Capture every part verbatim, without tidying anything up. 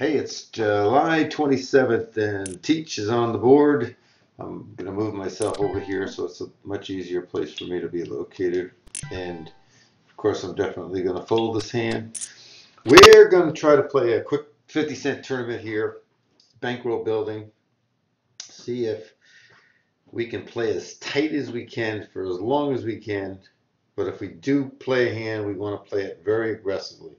Hey, it's July twenty-seventh and Teach is on the board. I'm going to move myself over here so it's a much easier place for me to be located. And of course, I'm definitely going to fold this hand. We're going to try to play a quick fifty cent tournament here, bankroll building. See if we can play as tight as we can for as long as we can. But if we do play a hand, we want to play it very aggressively.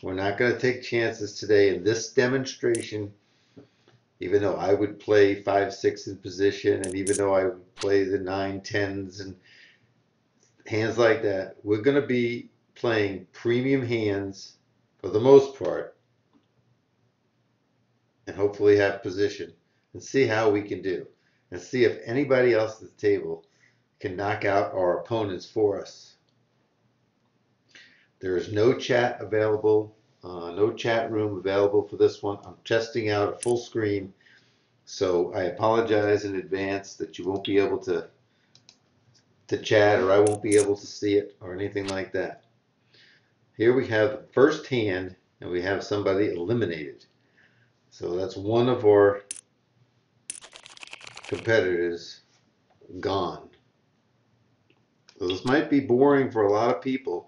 We're not going to take chances today in this demonstration, even though I would play five six in position, and even though I would play the nine tens and hands like that. We're going to be playing premium hands for the most part and hopefully have position and see how we can do and see if anybody else at the table can knock out our opponents for us. There is no chat available, uh, no chat room available for this one. I'm testing out a full screen, so I apologize in advance that you won't be able to to chat, or I won't be able to see it or anything like that. Here we have the first hand, and we have somebody eliminated. So that's one of our competitors gone. So this might be boring for a lot of people.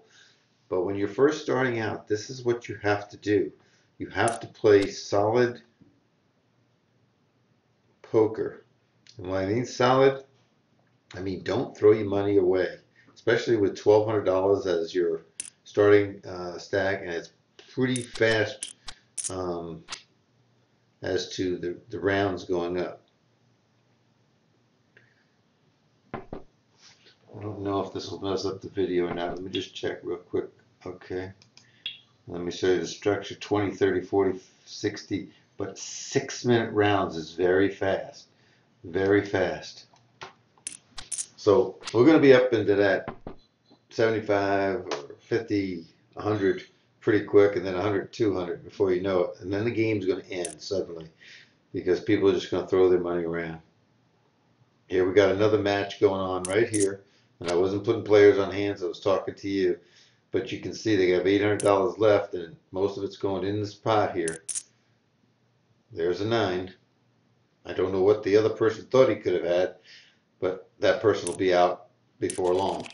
But when you're first starting out, this is what you have to do. You have to play solid poker. And when I mean solid, I mean don't throw your money away, especially with twelve hundred dollars as your starting uh, stack, and it's pretty fast um, as to the, the rounds going up. I don't know if this will mess up the video or not. Let me just check real quick. Okay, let me show you the structure. Twenty, thirty, forty, sixty, but six minute rounds is very fast, very fast. So we're going to be up into that seventy-five or fifty, one hundred pretty quick, and then one hundred, two hundred before you know it, and then the game's going to end suddenly because people are just going to throw their money around. Here we got another match going on right here, and I wasn't putting players on hands, I was talking to you. But you can see they have eight hundred dollars left, and most of it's going in this pot here. There's a nine. I don't know what the other person thought he could have had, but that person will be out before long.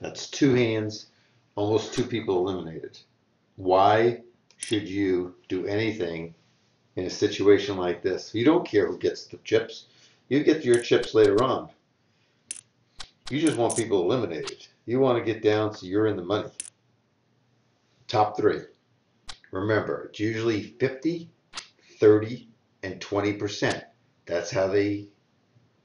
That's two hands, almost two people eliminated. Why should you do anything in a situation like this? You don't care who gets the chips. You get your chips later on. You just want people eliminated. You want to get down so you're in the money. Top three. Remember, it's usually fifty, thirty, and twenty percent. That's how they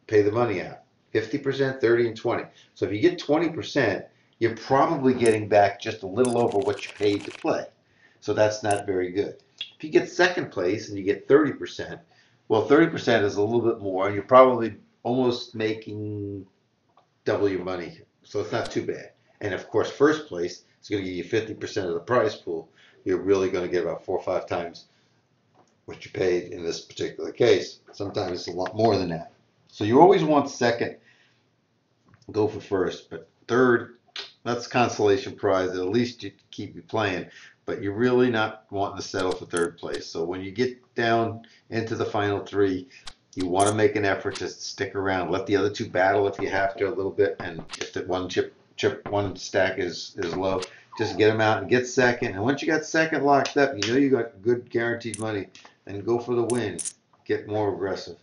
pay the money out. fifty percent, thirty, and twenty. So if you get twenty percent, you're probably getting back just a little over what you paid to play. So that's not very good. If you get second place and you get thirty percent, well, thirty percent is a little bit more, and you're probably almost making double your money. So it's not too bad. And of course, first place is going to give you fifty percent of the prize pool. You're really going to get about four or five times what you paid in this particular case. Sometimes it's a lot more than that. So you always want second, go for first. But third, that's consolation prize. At least you keep you playing. But you're really not wanting to settle for third place. So when you get down into the final three, you want to make an effort to stick around. Let the other two battle if you have to a little bit, and if the one chip, chip, one stack is is low, just get them out and get second. And once you got second locked up, you know you got good guaranteed money, and go for the win. Get more aggressive.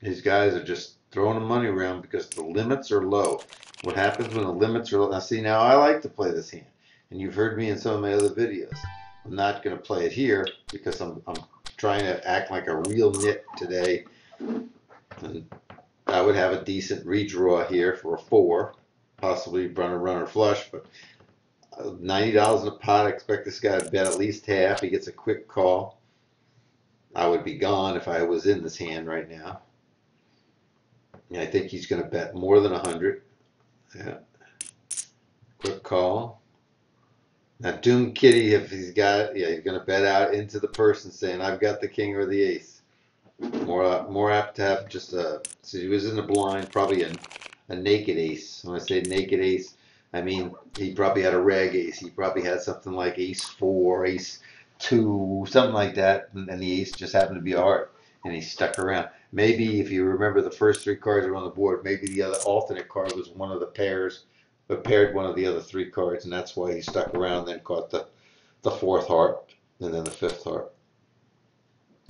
These guys are just throwing the money around because the limits are low. What happens when the limits are low? Now see, now I like to play this hand, and you've heard me in some of my other videos. I'm not going to play it here because I'm, I'm trying to act like a real nit today. And I would have a decent redraw here for a four, possibly run a runner flush, but ninety dollars in a pot. I expect this guy to bet at least half. He gets a quick call. I would be gone if I was in this hand right now. And I think he's going to bet more than one hundred. Yeah. Quick call. Now Doom Kitty, if he's got it, yeah, he's going to bet out into the person saying, I've got the king or the ace. More more apt to have just a, so he was in the blind, probably a, a naked ace. When I say naked ace, I mean, he probably had a rag ace. He probably had something like ace four, ace two, something like that, and the ace just happened to be a heart, and he stuck around. Maybe if you remember the first three cards are on the board, maybe the other alternate card was one of the pairs, but paired one of the other three cards, and that's why he stuck around, then caught the, the fourth heart, and then the fifth heart.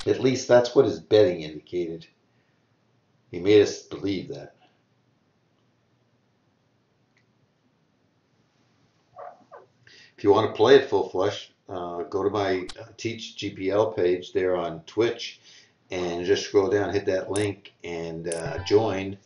At least that's what his betting indicated. He made us believe that. If you want to play at Full Flesh, uh, go to my Teach G P L page there on Twitch and just scroll down, hit that link, and uh, join.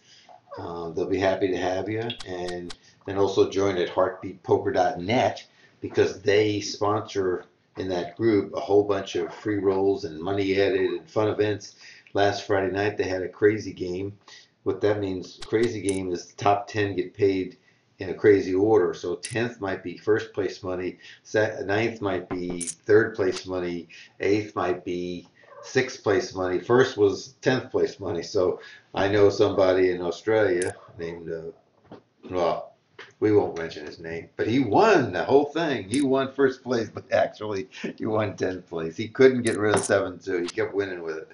Uh, they'll be happy to have you. And then also join at heartbeat poker dot net, because they sponsor in that group a whole bunch of free rolls and money added and fun events. Last Friday night they had a crazy game. What that means, crazy game, is the top ten get paid in a crazy order. So tenth might be first place money, ninth might be third place money, eighth might be sixth place money, first was tenth place money. So I know somebody in Australia named, uh, well, we won't mention his name, but he won the whole thing. He won first place, but actually he won tenth place. He couldn't get rid of seven two. He kept winning with it.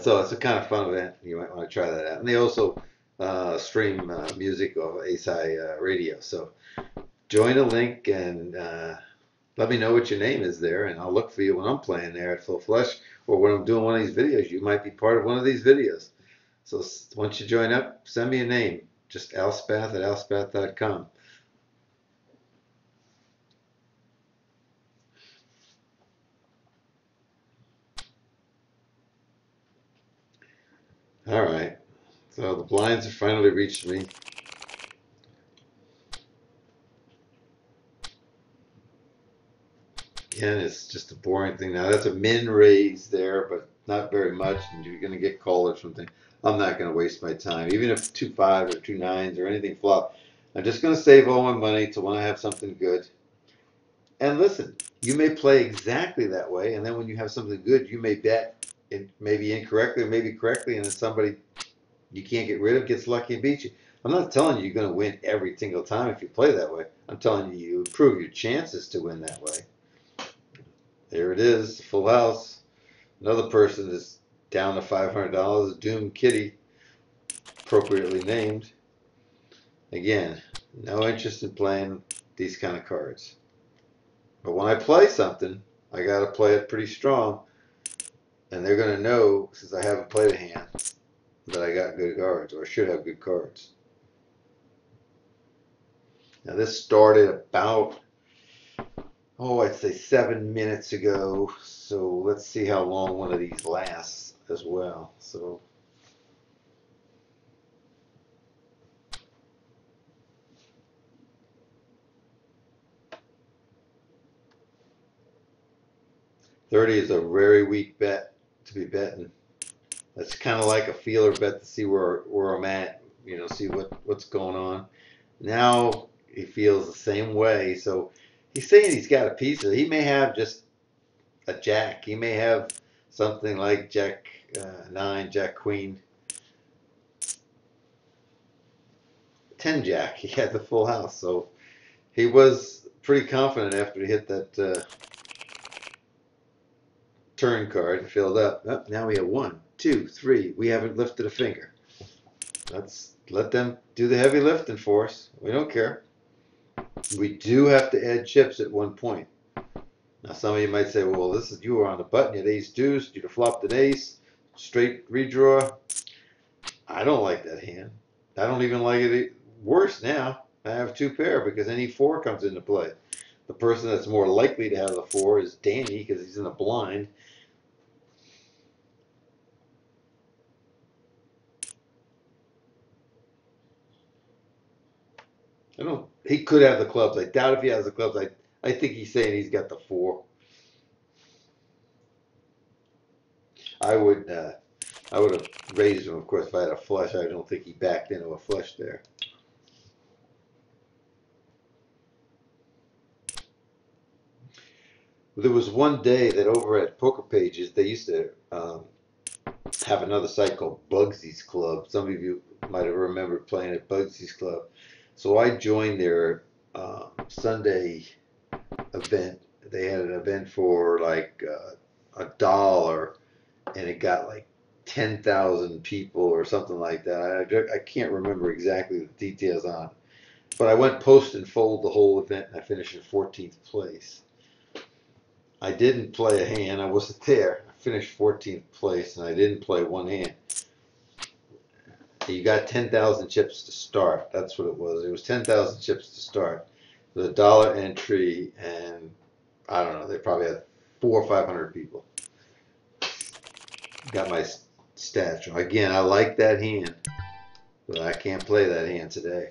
So it's a kind of fun event. You might want to try that out. And they also Uh, stream uh, music of A S I uh, radio. So join a link and uh, let me know what your name is there, and I'll look for you when I'm playing there at Full Flesh, or when I'm doing one of these videos. You might be part of one of these videos. So once you join up, send me a name. Just Al Spath at al spath dot com. All right. So the blinds have finally reached me. Again, it's just a boring thing. Now that's a min raise there, but not very much, and you're going to get called or something. I'm not going to waste my time. Even if two five or two nines or anything flop, I'm just going to save all my money to when I have something good. And listen, you may play exactly that way, and then when you have something good, you may bet it maybe incorrectly, maybe correctly, and then somebody you can't get rid of gets lucky and beat you. I'm not telling you you're going to win every single time if you play that way. I'm telling you, you improve your chances to win that way. There it is, full house. Another person is down to five hundred dollars, Doom Kitty, appropriately named. Again, no interest in playing these kind of cards. But when I play something, I got to play it pretty strong, and they're going to know, since I haven't played a hand, that I got good cards, or should have good cards. Now this started about, oh, I'd say seven minutes ago, so let's see how long one of these lasts as well. So thirty is a very weak bet to be betting. That's kind of like a feeler bet to see where where I'm at, you know, see what what's going on. Now he feels the same way, so he's saying he's got a piece of it. He may have just a jack. He may have something like jack uh, nine, jack queen, ten jack. He had the full house, so he was pretty confident after he hit that uh, turn card and filled up. Oh, now we have one. Two, three, we haven't lifted a finger. Let's let them do the heavy lifting for us. We don't care. We do have to add chips at one point. Now some of you might say, well, this is, you were on the button, you had ace deuce, you flopped an ace, straight redraw. I don't like that hand. I don't even like it worse now. I have two pair because any four comes into play. The person that's more likely to have the four is Danny, because he's in the blind. I don't, he could have the clubs. I doubt if he has the clubs. I, I think he's saying he's got the four. I would uh, I would have raised him, of course, if I had a flush. I don't think he backed into a flush there. There was one day that over at Poker Pages, they used to um, have another site called Bugsy's Club. Some of you might have remembered playing at Bugsy's Club. So I joined their uh, Sunday event. They had an event for like uh, a dollar, and it got like ten thousand people or something like that. I, I can't remember exactly the details on it. But I went post and fold the whole event, and I finished in fourteenth place. I didn't play a hand. I wasn't there. I finished fourteenth place, and I didn't play one hand. You got ten thousand chips to start. That's what it was. It was ten thousand chips to start. It was a dollar entry, and I don't know, they probably had four or five hundred people. Got my statue. Again, I like that hand, but I can't play that hand today.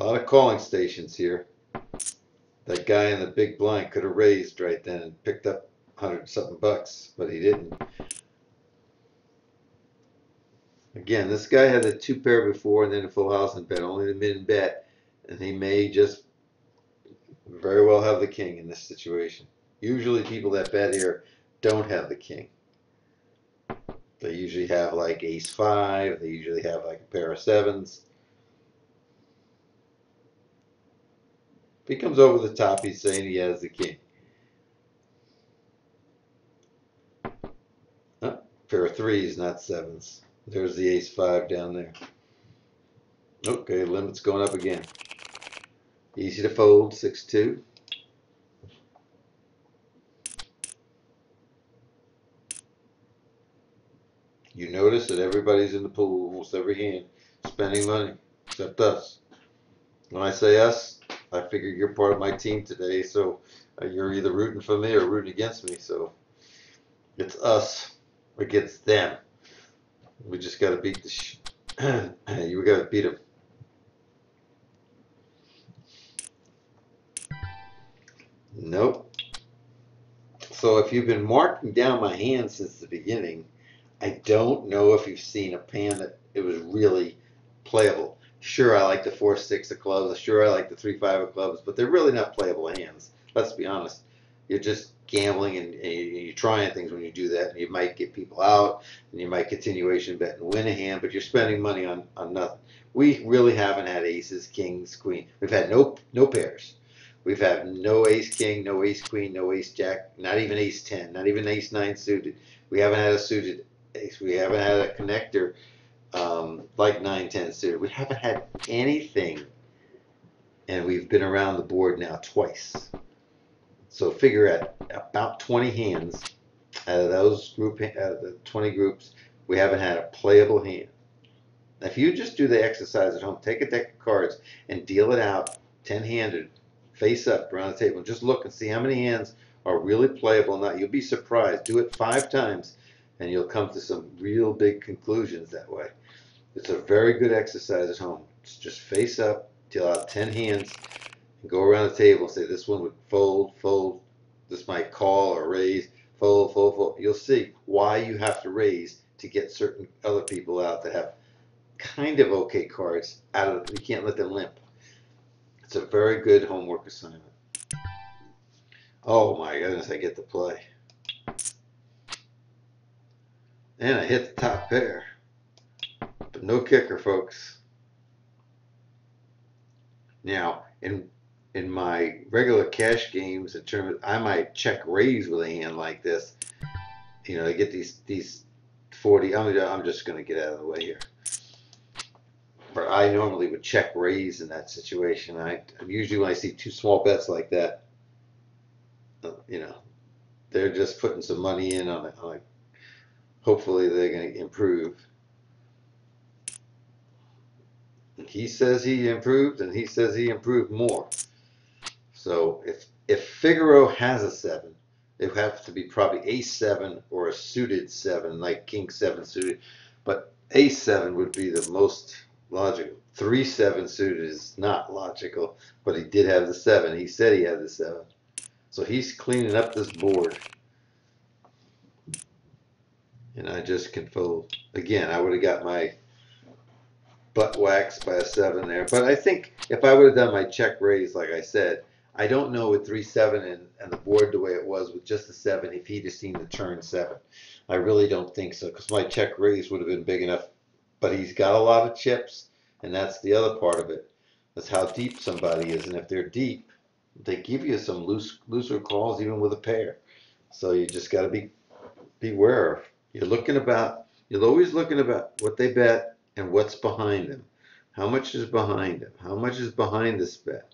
A lot of calling stations here. That guy in the big blind could have raised right then and picked up a hundred something bucks, but he didn't. Again, this guy had a two pair before and then a full house and bet, only the min bet, and he may just very well have the king in this situation. Usually people that bet here don't have the king. They usually have like ace five, they usually have like a pair of sevens. If he comes over the top, he's saying he has the king. Oh, pair of threes, not sevens. There's the ace five down there. Okay, limit's going up again. Easy to fold, six two. You notice that everybody's in the pool, almost every hand, spending money, except us. When I say us, I figure you're part of my team today, so you're either rooting for me or rooting against me. So it's us against them. We just got to beat the sh you got to beat them. Nope. So if you've been marking down my hand since the beginning, I don't know if you've seen a hand that it was really playable. Sure, I like the four six of clubs. Sure, I like the three five of clubs, but they're really not playable hands. Let's be honest. You're just gambling and, and you're trying things when you do that. And you might get people out, and you might continuation bet and win a hand, but you're spending money on, on nothing. We really haven't had aces, kings, queen. We've had no no pairs. We've had no ace king, no ace queen, no ace jack, not even ace ten, not even ace nine suited. We haven't had a suited. We haven't had a connector um, like nine ten suited. We haven't had anything, and we've been around the board now twice. So figure at about twenty hands out of those group, out of the twenty groups, we haven't had a playable hand. If you just do the exercise at home, take a deck of cards and deal it out ten-handed, face up around the table, and just look and see how many hands are really playable or not. You'll be surprised. Do it five times. And you'll come to some real big conclusions that way. It's a very good exercise at home. Just face up, deal out ten hands, and go around the table and say, this one would fold, fold, this might call or raise, fold, fold, fold. You'll see why you have to raise to get certain other people out that have kind of okay cards out of it. You can't let them limp. It's a very good homework assignment. Oh my goodness, I get to play. And I hit the top pair, but no kicker, folks. Now, in in my regular cash games and tournaments, I might check raise with a hand like this. You know, I get these these forty. I'm I'm just going to get out of the way here. But I normally would check raise in that situation. I usually when I see two small bets like that, you know, they're just putting some money in on it. Like, hopefully they're going to improve. He says he improved, and he says he improved more. So if if Figaro has a seven, it would have to be probably ace seven or a suited seven, like king seven suited. But ace seven would be the most logical. Three seven suited is not logical, but he did have the seven. He said he had the seven, so he's cleaning up this board. And I just can fold. Again, I would have got my butt waxed by a seven there. But I think if I would have done my check raise, like I said, I don't know with three seven and, and the board the way it was with just the seven, if he'd have seen the turn seven. I really don't think so, because my check raise would have been big enough but he's got a lot of chips, and that's the other part of it. That's how deep somebody is, and if they're deep, they give you some loose, looser calls even with a pair. So you just got to be beware of. You're looking about. You're always looking about what they bet and what's behind them. How much is behind him? How much is behind this bet?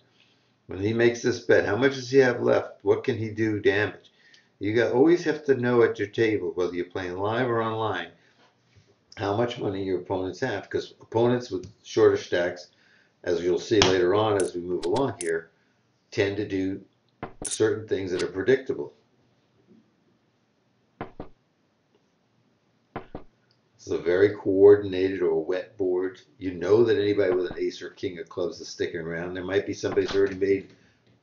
When he makes this bet, how much does he have left? What can he do damage? You got always have to know at your table, whether you're playing live or online, how much money your opponents have, because opponents with shorter stacks, as you'll see later on as we move along here, tend to do certain things that are predictable. It's a very coordinated or wet board. You know that anybody with an ace or king of clubs is sticking around. There might be somebody who's already made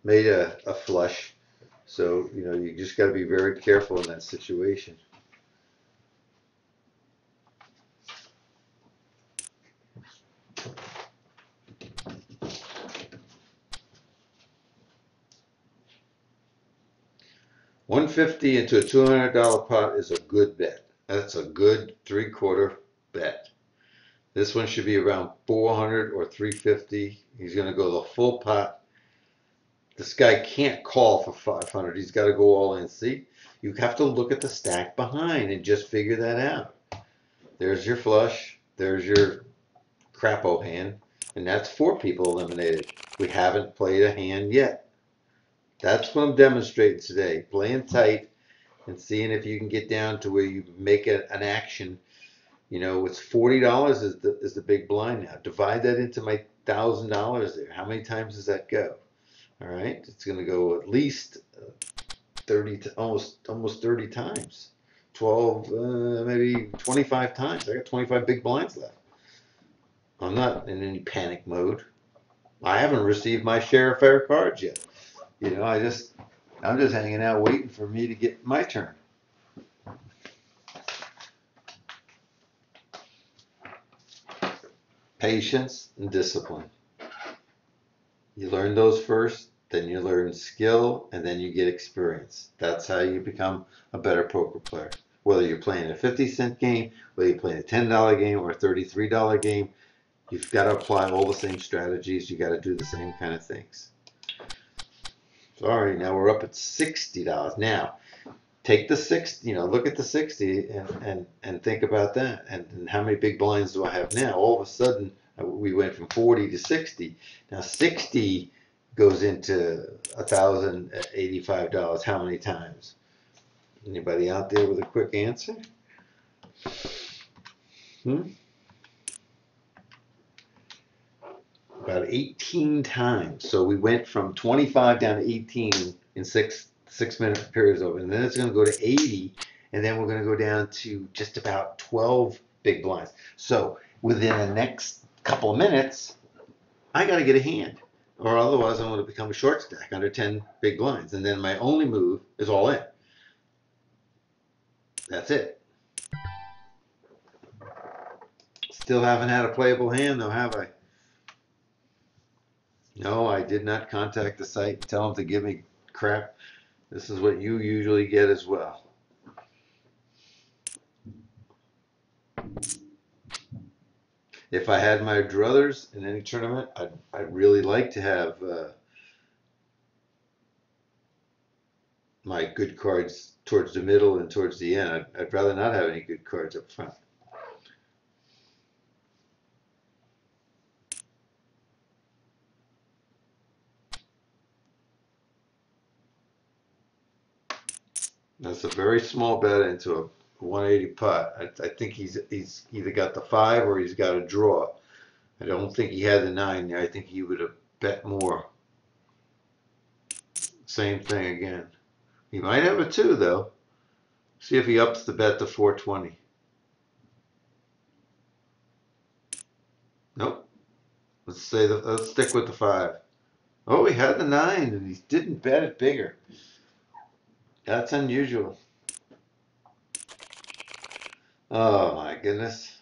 made a, a flush. So, you know, you just got to be very careful in that situation. one fifty into a two hundred dollar pot is a good bet. That's a good three-quarter bet. This one should be around four hundred or three fifty. He's going to go the full pot. This guy can't call for five hundred. He's got to go all in. See, you have to look at the stack behind and just figure that out. There's your flush. There's your crapo hand. And that's four people eliminated. We haven't played a hand yet. That's what I'm demonstrating today. Playing tight and seeing if you can get down to where you make a, an action. You know, it's forty dollars is the, is the big blind now. Divide that into my one thousand dollars there. How many times does that go? All right, it's going to go at least thirty, almost almost thirty times. twelve, uh, maybe twenty-five times. I got twenty-five big blinds left. I'm not in any panic mode. I haven't received my share of fair cards yet. You know, I just... I'm just hanging out waiting for me to get my turn. Patience and discipline. You learn those first, then you learn skill, and then you get experience. That's how you become a better poker player. Whether you're playing a fifty cent game, whether you're playing a ten dollar game or a thirty-three dollar game, you've got to apply all the same strategies. You've got to do the same kind of things. Sorry, now we're up at sixty dollars. Now, take the sixty, you know, look at the sixty and, and, and think about that. And, and how many big blinds do I have now? All of a sudden, we went from forty to sixty. Now, sixty goes into one thousand eighty-five dollars. How many times? Anybody out there with a quick answer? Hmm? About eighteen times. So we went from twenty-five down to eighteen in six six minute periods over, and then it's going to go to eighty, and then we're going to go down to just about twelve big blinds. So within the next couple of minutes, I got to get a hand, or otherwise I'm going to become a short stack under ten big blinds, and then my only move is all in. That's it. Still haven't had a playable hand though, have I? No, I did not contact the site and tell them to give me crap. This is what you usually get as well. If I had my druthers in any tournament, I'd, I'd really like to have uh, my good cards towards the middle and towards the end. I'd, I'd rather not have any good cards up front. That's a very small bet into a one eighty pot. I, I think he's he's either got the five or he's got a draw. I don't think he had the nine there. I think he would have bet more. Same thing again. He might have a two though. See if he ups the bet to four twenty. Nope. Let's say the, let's stick with the five. Oh, he had the nine and he didn't bet it bigger. That's unusual. Oh my goodness.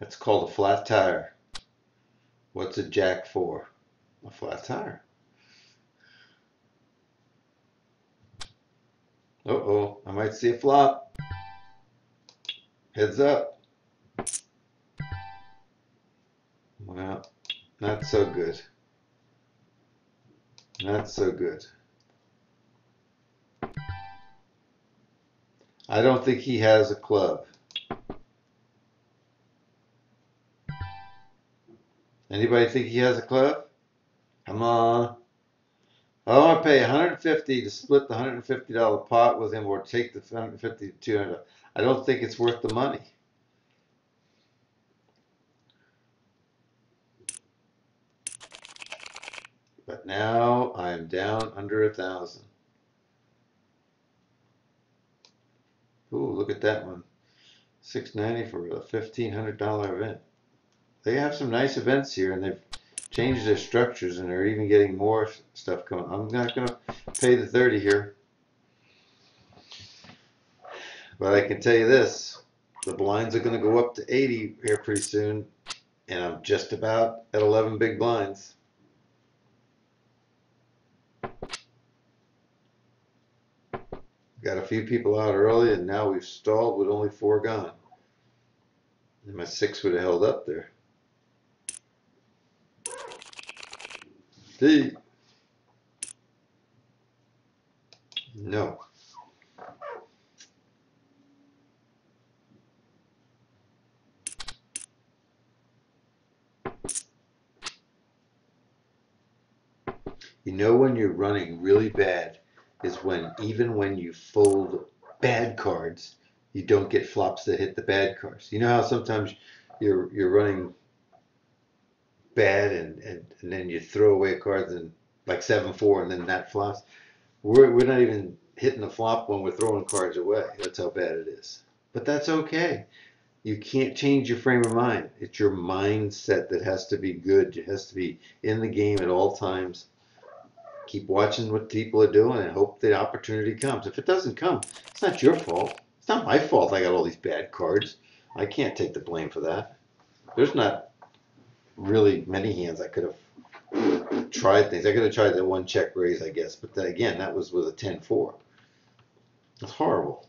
That's called a flat tire. What's a jack for? A flat tire. Uh-oh, I might see a flop. Heads up. Well, not so good. Not so good. I don't think he has a club. Anybody think he has a club? Come on. I don't want to pay one hundred fifty dollars to split the one hundred fifty dollar pot with him, or take the one hundred fifty dollars to two hundred dollars. I don't think it's worth the money. But now I'm down under a thousand. Ooh, look at that one. six ninety for a fifteen hundred dollar event. They have some nice events here, and they've changed their structures, and they're even getting more stuff coming. I'm not going to pay the thirty here. But I can tell you this, the blinds are going to go up to eighty here pretty soon, and I'm just about at eleven big blinds. Got a few people out early, and now we've stalled with only four gone. And my six would have held up there. D. No. You know when you're running really bad is when even when you fold bad cards, you don't get flops that hit the bad cards. You know how sometimes you're you're running bad and, and, and then you throw away cards and like seven four and then that flops? We're we're not even hitting the flop when we're throwing cards away. That's how bad it is. But that's okay. You can't change your frame of mind. It's your mindset that has to be good. It has to be in the game at all times. Keep watching what people are doing and hope the opportunity comes. If it doesn't come, it's not your fault. It's not my fault I got all these bad cards. I can't take the blame for that. There's not really many hands I could have tried things. I could have tried the one check raise, I guess. But then again, that was with a ten four. It's horrible.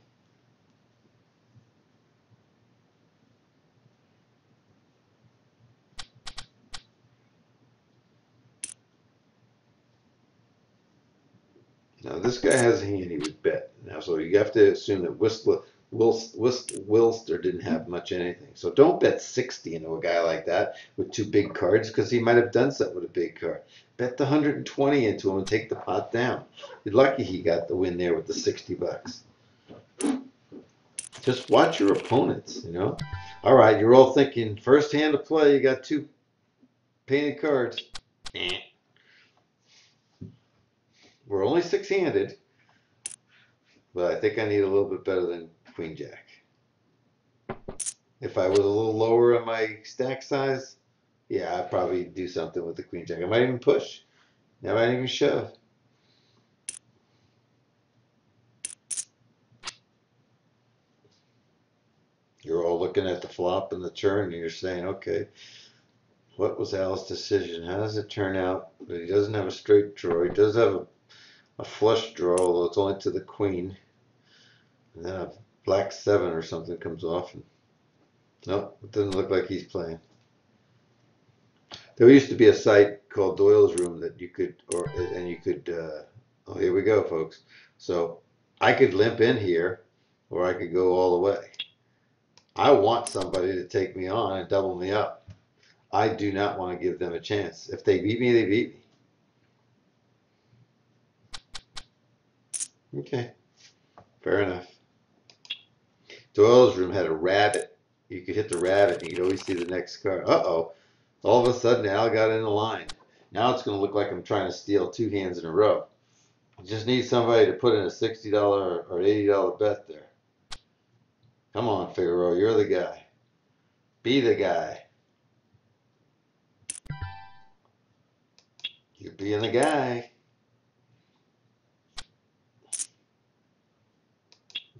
Now this guy has a hand he would bet. Now, so you have to assume that Whistler, Wilst, Wilst, Wilster didn't have much anything. So don't bet sixty into a guy like that with two big cards, because he might have done something with a big card. Bet the one hundred twenty into him and take the pot down. You're lucky he got the win there with the sixty bucks. Just watch your opponents, you know. All right, you're all thinking first hand to play. You got two painted cards. Eh. We're only six-handed, but I think I need a little bit better than Queen Jack. If I was a little lower in my stack size, yeah, I'd probably do something with the Queen Jack. I might even push. I might even shove. You're all looking at the flop and the turn, and you're saying, okay, what was Al's decision? How does it turn out that he doesn't have a straight draw? He does have a a flush draw, although it's only to the queen, and then a black seven or something comes off. And nope, it doesn't look like he's playing. There used to be a site called Doyle's Room that you could, or and you could, uh, oh, here we go, folks. So I could limp in here, or I could go all the way. I want somebody to take me on and double me up. I do not want to give them a chance. If they beat me, they beat me. Okay, fair enough. Doyle's Room had a rabbit. You could hit the rabbit and you'd always see the next card. Uh-oh. All of a sudden, Al got in the line. Now it's going to look like I'm trying to steal two hands in a row. I just need somebody to put in a sixty dollar or eighty dollar bet there. Come on, Figueroa. You're the guy. Be the guy. You're being the guy.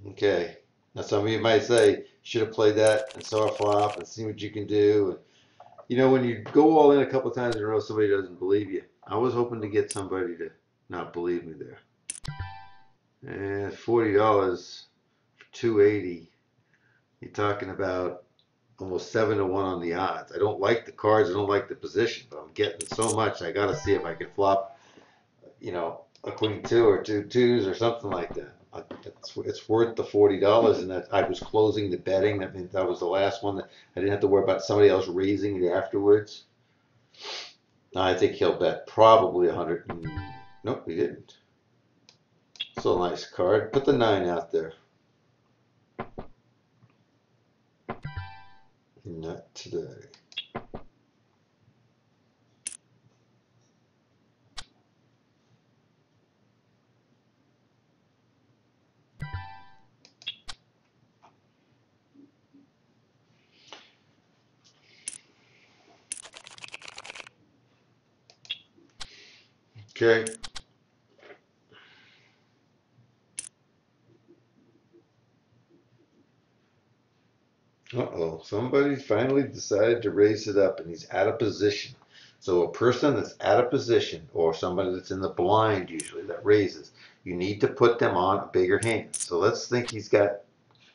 Okay, now some of you might say, should have played that and saw a flop and see what you can do. And, you know, when you go all in a couple of times in a row, somebody doesn't believe you. I was hoping to get somebody to not believe me there. And forty dollars for two eighty. You're talking about almost seven to one on the odds. I don't like the cards. I don't like the position, but I'm getting so much. I got to see if I can flop, you know, a queen two or two twos or something like that. I, it's, it's worth the forty dollars, and that I was closing the betting. That means that was the last one that I didn't have to worry about somebody else raising it afterwards. I think he'll bet probably a hundred. Nope, he didn't. So nice card. Put the nine out there. Not today. Okay. Uh-oh, somebody finally decided to raise it up, and he's out of position. So a person that's out of position, or somebody that's in the blind usually that raises, you need to put them on a bigger hand. So let's think he's got,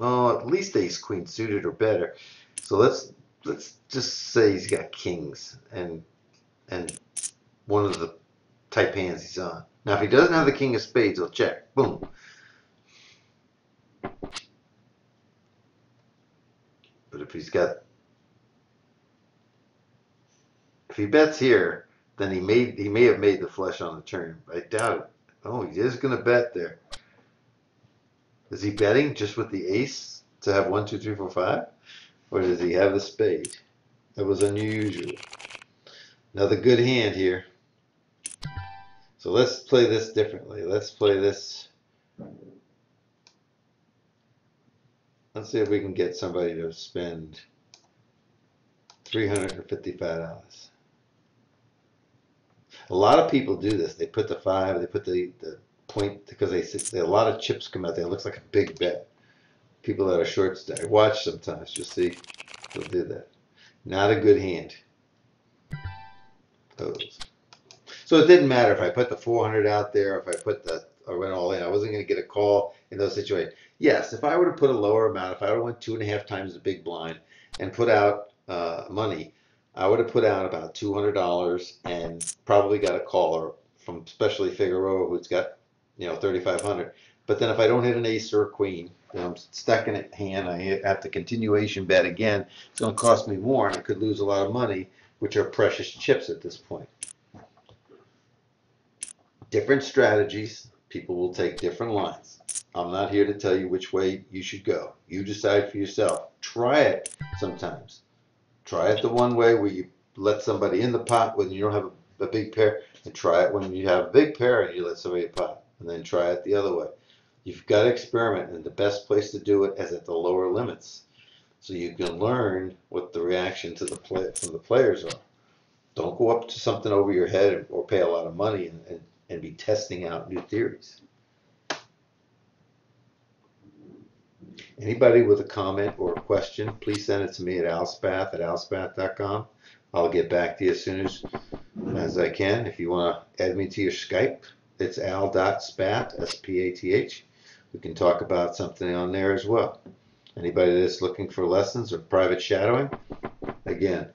oh, at least ace queen suited or better. So let's let's just say he's got kings and and one of the type hands he's on. Now if he doesn't have the king of spades, he'll check. Boom. But if he's got, if he bets here, then he may he may have made the flush on the turn. I doubt it. Oh, he is going to bet there. Is he betting just with the ace to have one, two, three, four, five, or does he have the spade? That was unusual. Another good hand here. So let's play this differently. Let's play this. Let's see if we can get somebody to spend three hundred fifty-five dollars. A lot of people do this. They put the five, they put the, the point, because they, they a lot of chips come out there. It looks like a big bet. People that are short stack, I watch sometimes, you'll see, they'll do that. Not a good hand. Those. So it didn't matter if I put the four hundred out there, if I put the, I went all in. I wasn't going to get a call in those situations. Yes, if I were to put a lower amount, if I were to went two and a half times the big blind and put out uh, money, I would have put out about two hundred dollars and probably got a caller from especially Figueroa, who's got, you know, thirty-five hundred. But then if I don't hit an ace or a queen, then I'm stuck in a hand. I have to continuation bet again. It's going to cost me more, and I could lose a lot of money, which are precious chips at this point. Different strategies. People will take different lines. I'm not here to tell you which way you should go. You decide for yourself. Try it sometimes. Try it the one way where you let somebody in the pot when you don't have a, a big pair, and try it when you have a big pair and you let somebody in the pot, and then try it the other way. You've got to experiment, and the best place to do it is at the lower limits, so you can learn what the reaction to the play from the players are. Don't go up to something over your head or pay a lot of money and, and and be testing out new theories. Anybody with a comment or a question, please send it to me at al spath at al spath dot com. I'll get back to you as soon as, as I can. If you want to add me to your Skype, it's al dot spath, S P A T H. We can talk about something on there as well. Anybody that's looking for lessons or private shadowing, again,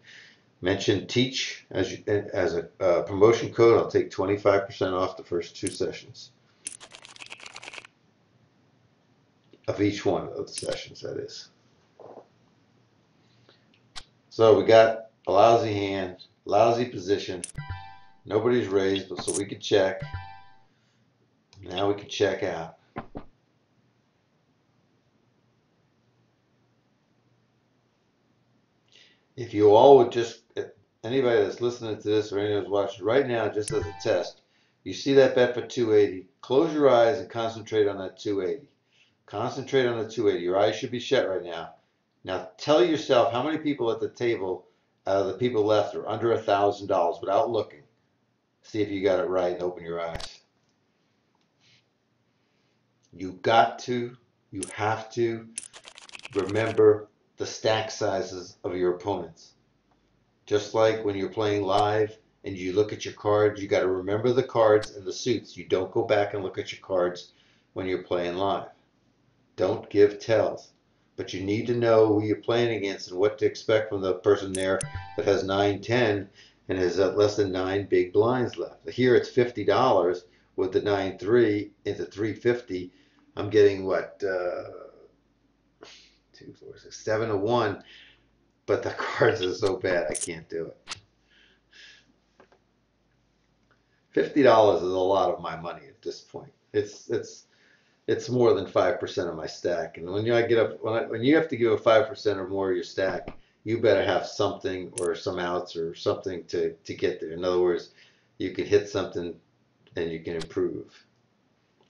mention Teach as, you, as a uh, promotion code. I'll take twenty-five percent off the first two sessions. Of each one of the sessions, that is. So we got a lousy hand, lousy position. Nobody's raised, but so we could check. Now we can check out. If you all would just, anybody that's listening to this or anyone that's watching right now, just as a test, you see that bet for two eighty. Close your eyes and concentrate on that two eighty. Concentrate on the two eighty. Your eyes should be shut right now. Now tell yourself how many people at the table, uh, the people left, are under one thousand dollars without looking. See if you got it right and open your eyes. You got to, you have to remember the stack sizes of your opponents. Just like when you're playing live and you look at your cards, you got to remember the cards and the suits. You don't go back and look at your cards when you're playing live. Don't give tells. but you need to know who you're playing against and what to expect from the person there that has nine ten and has less than nine big blinds left. Here it's fifty dollars with the nine three into three fifty. I'm getting what, uh, two, four, six, seven to one, but the cards are so bad I can't do it. fifty dollars is a lot of my money at this point. It's it's it's more than five percent of my stack. And when you I get up when I, when you have to give up five percent or more of your stack, you better have something or some outs or something to to get there. In other words, you can hit something and you can improve.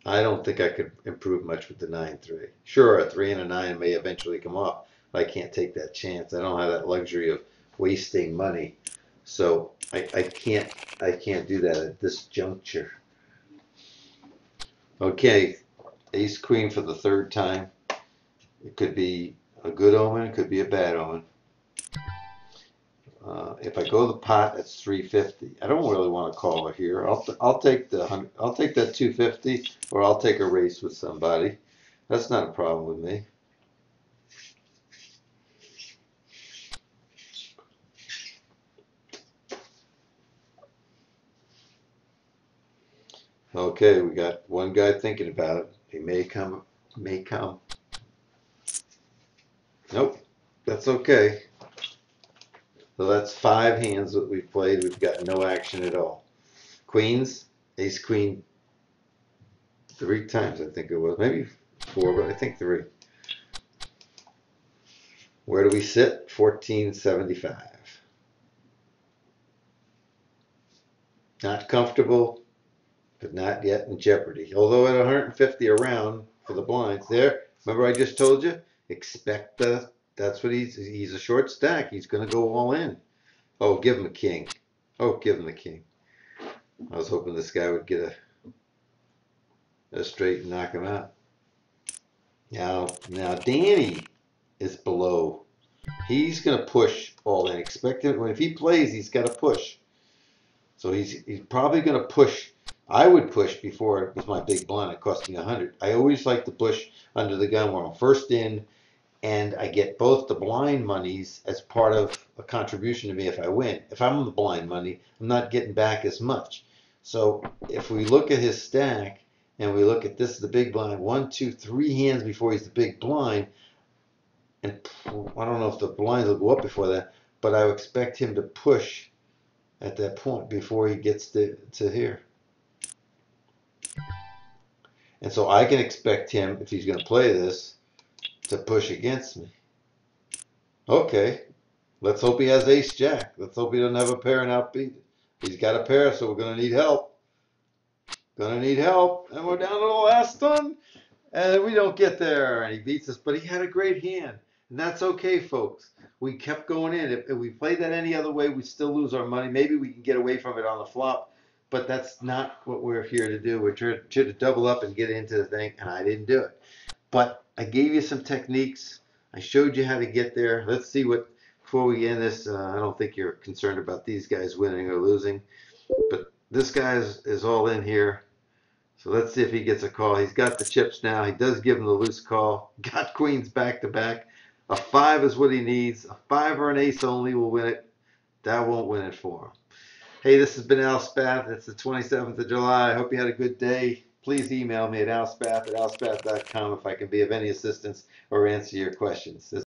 I don't think I could improve much with the nine three. Sure, a three and a nine may eventually come off, but I can't take that chance. I don't have that luxury of wasting money. So I, I can't I can't do that at this juncture. Okay, ace queen for the third time. It could be a good omen, it could be a bad omen. Uh, if I go the pot, that's three fifty. I don't really want to call her here. I'll I'll take the I'll take that two fifty, or I'll take a race with somebody. That's not a problem with me. Okay, we got one guy thinking about it. He may come, may come. Nope, that's okay. So that's five hands that we've played. We've got no action at all. Queens, ace queen, three times I think it was. Maybe four, but I think three. Where do we sit? fourteen seventy-five. Not comfortable, but not yet in jeopardy. Although at one hundred fifty around for the blinds there, remember I just told you, expect the, that's what he's, he's a short stack. He's going to go all in. Oh, give him a king. Oh, give him the king. I was hoping this guy would get a, a straight and knock him out. Now, now Danny is below. He's going to push all in. Expect him, if he plays, he's got to push. So he's, he's probably going to push. I would push before it was my big blind. It cost me a hundred. I always like to push under the gun where I'm first in, and I get both the blind monies as part of a contribution to me if I win. If I'm the blind money, I'm not getting back as much. So if we look at his stack and we look at this, the big blind, one, two, three hands before he's the big blind, and I don't know if the blinds will go up before that, but I would expect him to push at that point before he gets to, to here. And so I can expect him, if he's going to play this, to push against me. Okay, let's hope he has ace jack. Let's hope he doesn't have a pair and outbeat it. He's got a pair, so we're going to need help. Going to need help. And we're down to the last one. And we don't get there. And he beats us. But he had a great hand. And that's okay, folks. We kept going in. If, if we played that any other way, we'd still lose our money. Maybe we can get away from it on the flop. But that's not what we're here to do. We're trying to double up and get into the thing, and I didn't do it. But I gave you some techniques. I showed you how to get there. Let's see what, before we end this, uh, I don't think you're concerned about these guys winning or losing. But this guy is, is all in here. So let's see if he gets a call. He's got the chips now. He does give him the loose call. Got queens back to back. A five is what he needs. A five or an ace only will win it. That won't win it for him. Hey, this has been Al Spath. It's the twenty-seventh of July. I hope you had a good day. Please email me at alspath at alspath dot com if I can be of any assistance or answer your questions.